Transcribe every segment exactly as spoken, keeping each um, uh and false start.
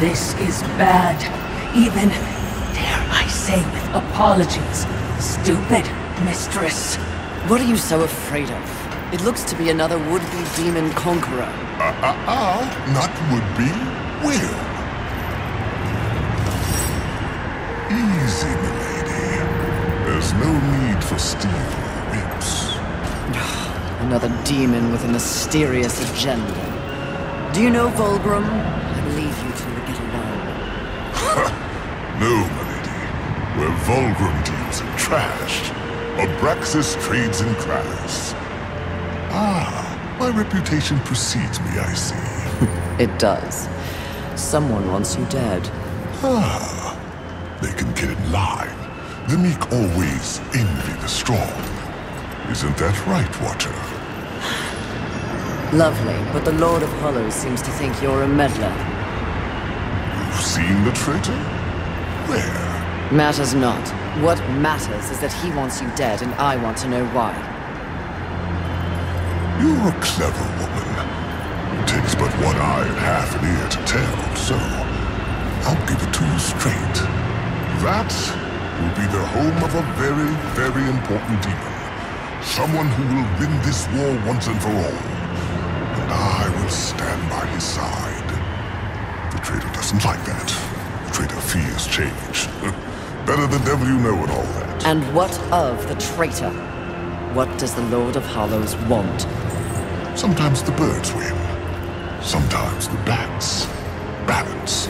This is bad. Even, dare I say with apologies, stupid mistress. What are you so afraid of? It looks to be another would-be demon conqueror. Uh, uh, uh, not would-be, will. Easy, milady. There's no need for steel or whips. Another demon with a mysterious agenda. Do you know Vulgrim? I leave you till we get along. Ha! No, milady. Where Vulgrim deals in trash, Abraxas trades in grass. Ah, my reputation precedes me, I see. It does. Someone wants you dead. Ah, they can get in line. The meek always envy the strong. Isn't that right, Watcher? Lovely, but the Lord of Hollows seems to think you're a meddler. You've seen the traitor? Where? Matters not. What matters is that he wants you dead, and I want to know why. You're a clever woman. It takes but one eye and half an ear to tell, so I'll give it to you straight. That will be the home of a very, very important demon. Someone who will win this war once and for all. And I will stand by his side. The traitor doesn't like that. The traitor fears change. Better the devil you know and all that. And what of the traitor? What does the Lord of Hollows want? Sometimes the birds win. Sometimes the bats. Balance.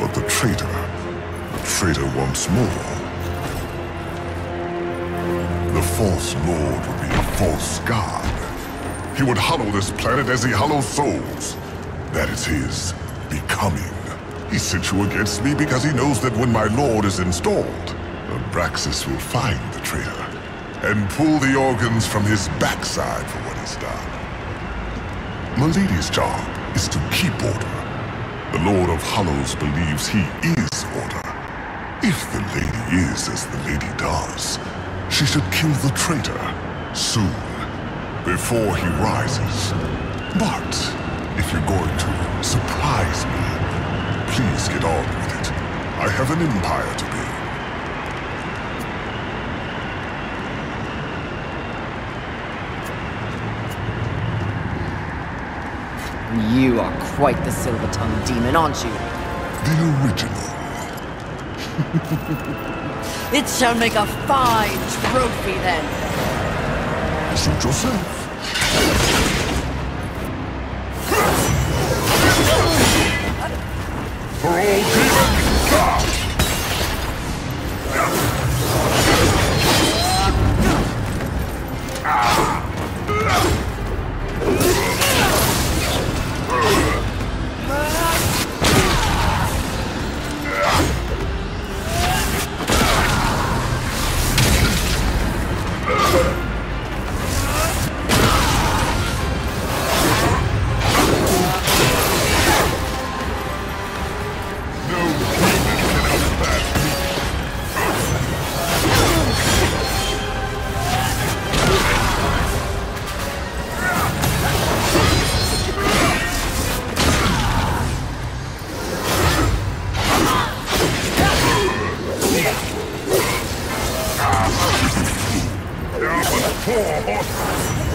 But the traitor, the traitor wants more. The false lord would be a false god. He would hollow this planet as he hollows souls. That is his becoming. He sent you against me because he knows that when my lord is installed, Abraxas will find the traitor and pull the organs from his backside for what is done. My lady's job is to keep order. The Lord of Hollows believes he is order. If the lady is as the lady does, she should kill the traitor soon, before he rises. But if you're going to surprise me, please get on with it. I have an empire to build. You are quite the silver-tongued demon, aren't you? The original. It shall make a fine trophy, then. Shoot yourself. For all demon God!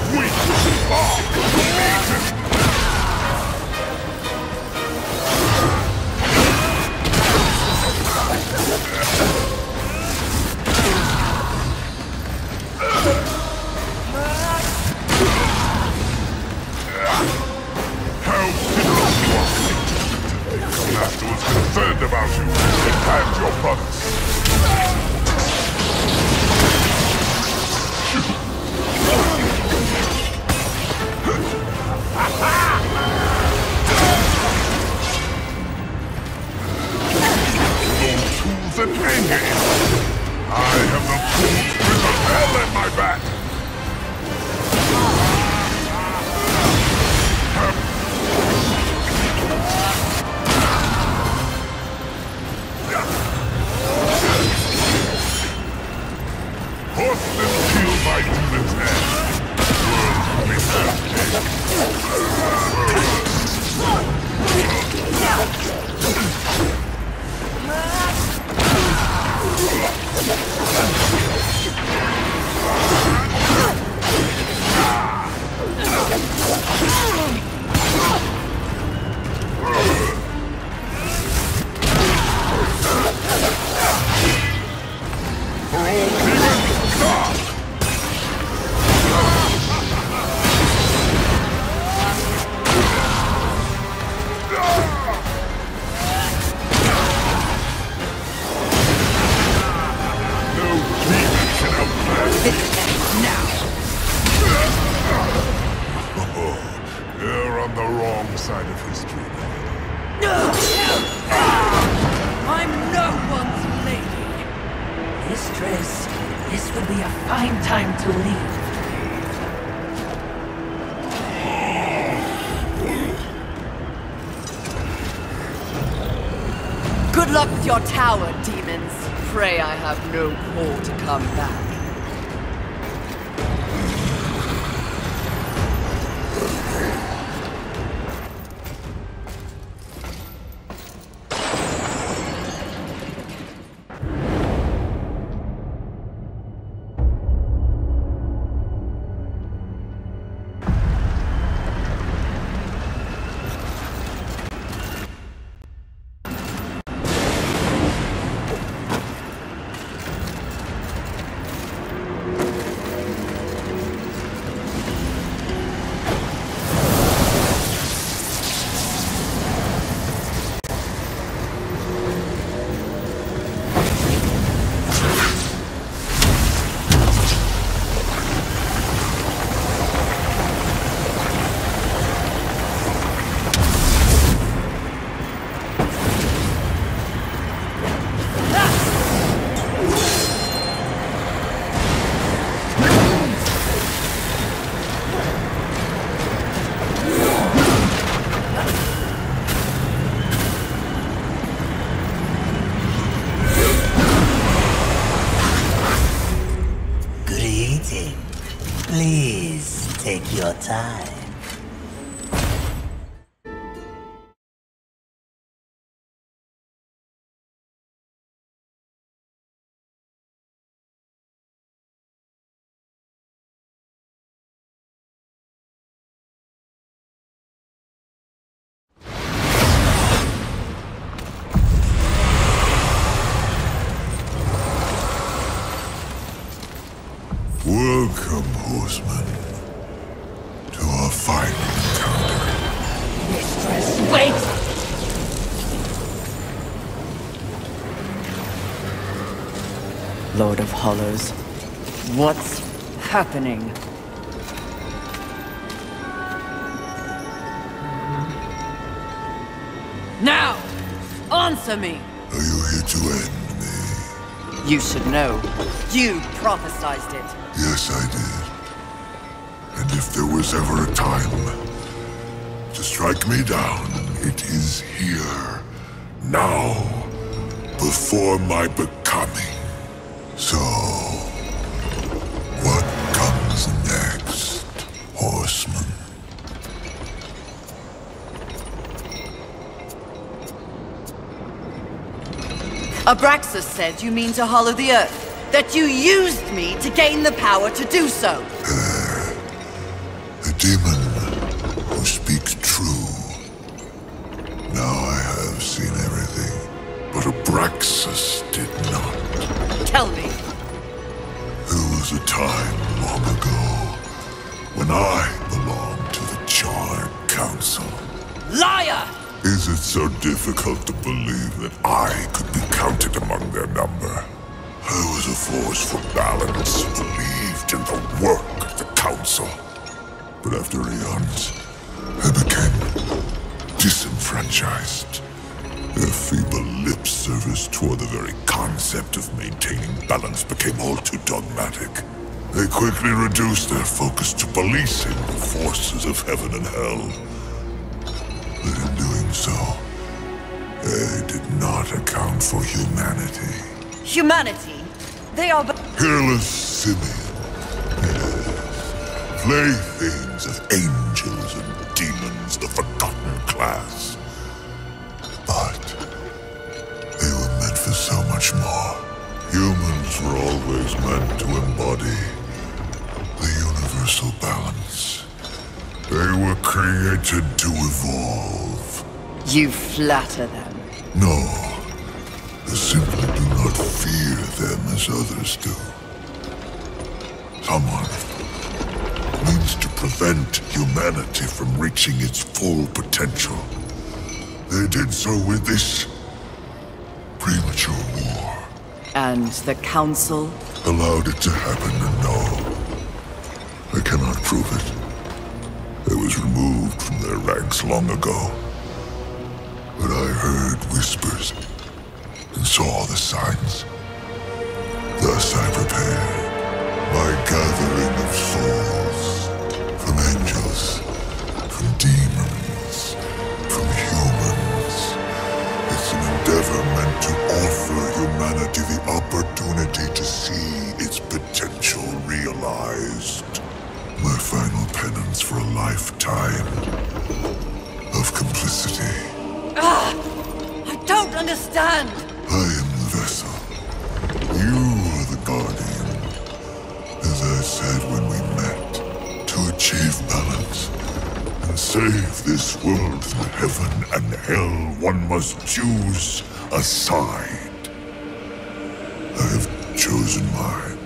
Let's kill my demon's ass. This ends now. Oh, you're on the wrong side of history, lady. No! I'm no one's lady. Mistress, this would be a fine time to leave. Good luck with your tower, demons. Pray I have no call to come back. Time. Welcome, Horseman. Final encounter. Mistress, wait! Lord of Hollows, what's happening? Now! Answer me! Are you here to end me? You should know. You prophesized it. Yes, I did. And if there was ever a time to strike me down, it is here, now, before my becoming. So, what comes next, Horseman? Abraxas said you mean to hollow the earth, that you used me to gain the power to do so. Demon who speaks true. Now I have seen everything, but Abraxas did not. Tell me. There was a time long ago when I belonged to the Char Council. Liar! Is it so difficult to believe that I could be counted among their number? I was a force for balance, believed in the work of the Council. But after eons, I became disenfranchised. Their feeble lip service toward the very concept of maintaining balance became all too dogmatic. They quickly reduced their focus to policing the forces of heaven and hell. But in doing so, they did not account for humanity. Humanity? They are but... Hairless simians. Playthings of angels and demons, the forgotten class. But they were meant for so much more. Humans were always meant to embody the universal balance. They were created to evolve. You flatter them. No. I simply do not fear them as others do. Someone means to prevent humanity from reaching its full potential. They did so with this premature war. And the Council allowed it to happen, and no, I cannot prove it. I was removed from their ranks long ago. But I heard whispers and saw the signs. Thus I prepare my gathering of souls from angels, from demons, from humans. It's an endeavor meant to offer humanity the opportunity to see its potential realized. My final penance for a lifetime of complicity. Ah! I don't understand! I am the vessel. You are the guardian. As I said when we met, to achieve balance and save this world from heaven and hell, one must choose a side. I have chosen mine.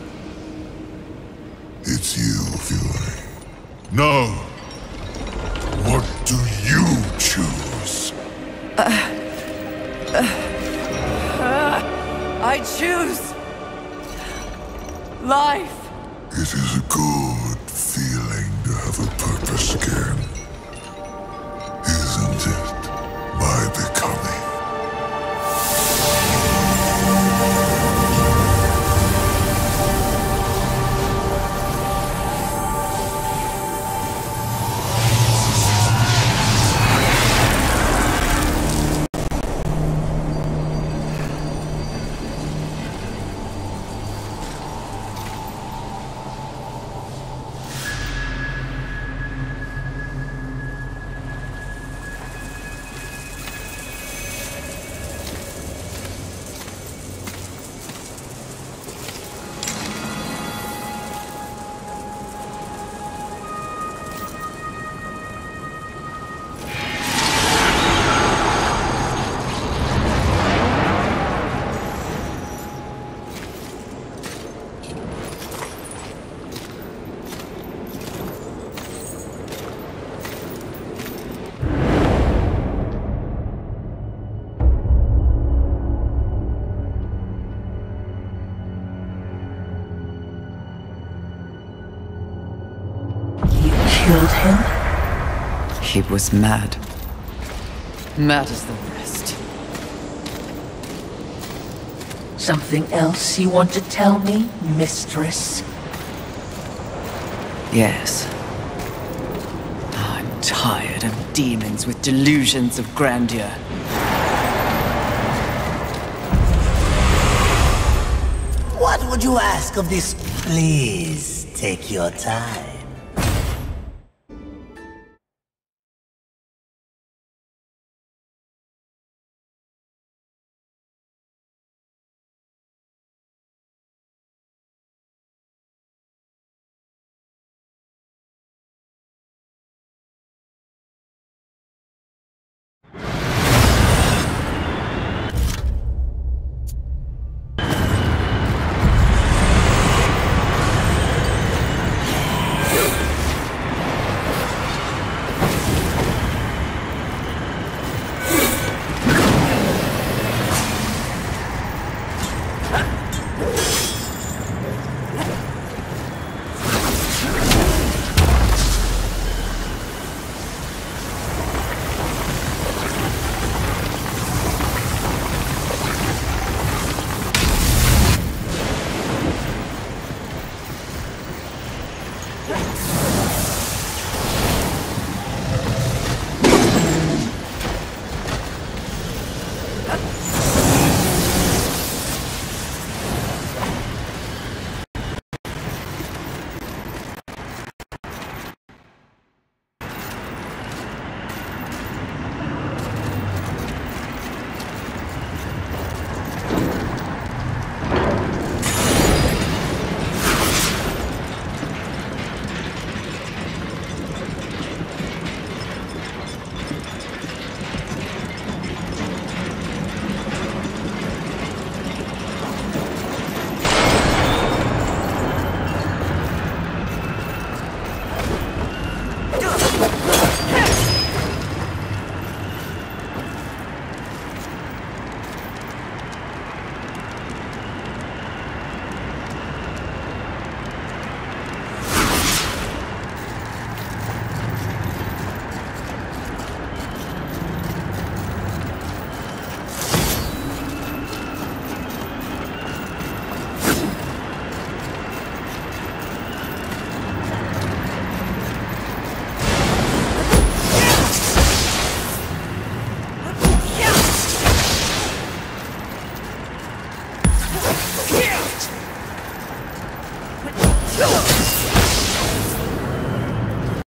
It's you, Fury. Now, what do you choose? Uh, uh, uh, I choose life. It is a good feeling to have a purpose again. Isn't it, my becoming? He was mad. Mad as the rest. Something else you want to tell me, mistress? Yes. I'm tired of demons with delusions of grandeur. What would you ask of this? Please take your time.